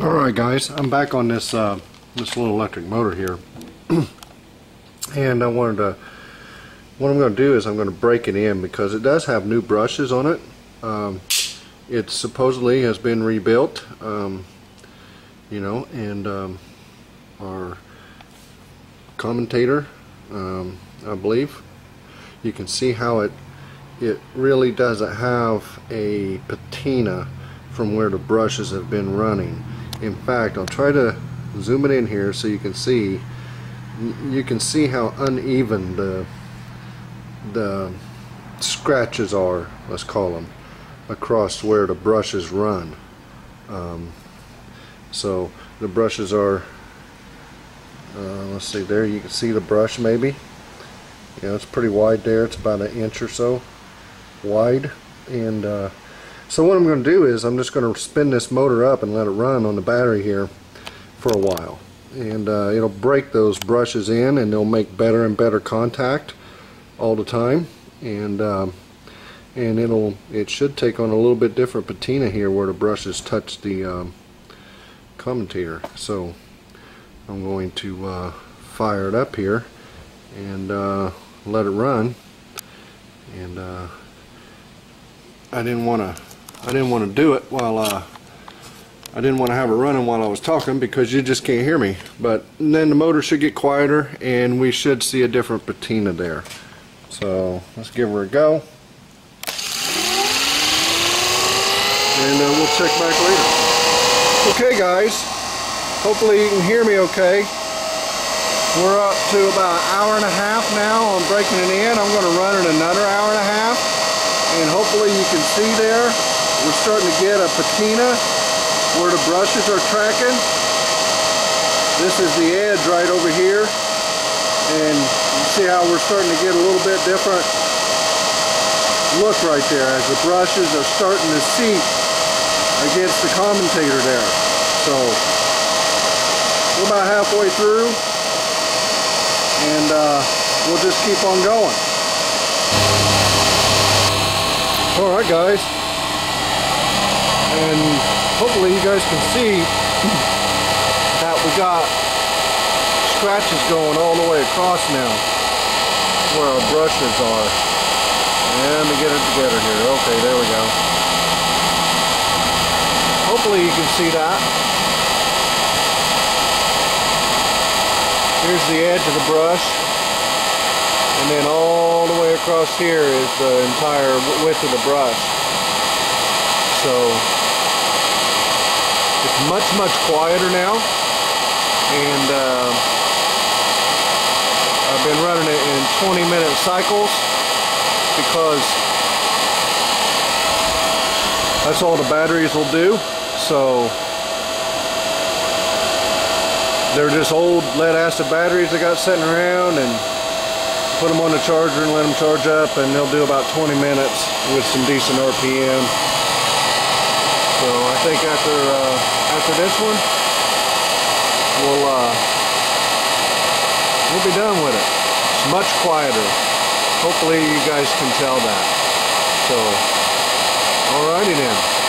Alright guys, I'm back on this this little electric motor here. And I wanted to, what I'm going to do is I'm going to break it in because it does have new brushes on it. It supposedly has been rebuilt, you know, and our commentator, I believe, you can see how it really doesn't have a patina from where the brushes have been running. In fact, I'll try to zoom it in here so you can see. You can see how uneven the scratches are, let's call them, across where the brushes run. So the brushes are, let's see, there you can see the brush maybe. Yeah, it's pretty wide there. It's about an inch or so wide. And so what I'm going to do is I'm just going to spin this motor up and let it run on the battery here for a while. And it'll break those brushes in and they'll make better and better contact all the time, and it should take on a little bit different patina here where the brushes touch the commutator. So I'm going to fire it up here and let it run. And I didn't want to do it while I didn't want to have it running while I was talking because you just can't hear me. But then the motor should get quieter and we should see a different patina there. So let's give her a go. And we'll check back later. Okay guys, hopefully you can hear me okay. We're up to about an hour and a half now on breaking it in. I'm going to run it another hour and a half. And hopefully you can see there, we're starting to get a patina where the brushes are tracking. This is the edge right over here, and you see how we're starting to get a little bit different look right there as the brushes are starting to seep against the commutator there. So we're about halfway through, and we'll just keep on going. Alright guys, and hopefully you guys can see that we got scratches going all the way across now where our brushes are. And let me get it together here. Okay, there we go. Hopefully you can see that. Here's the edge of the brush. And then all the way across here is the entire width of the brush. So it's much, much quieter now, and I've been running it in 20-minute cycles because that's all the batteries will do. So they're just old lead-acid batteries I got sitting around, and put them on the charger and let them charge up, and they'll do about 20 minutes with some decent RPM. So I think after this one, we'll be done with it. It's much quieter. Hopefully you guys can tell that. So, alrighty then.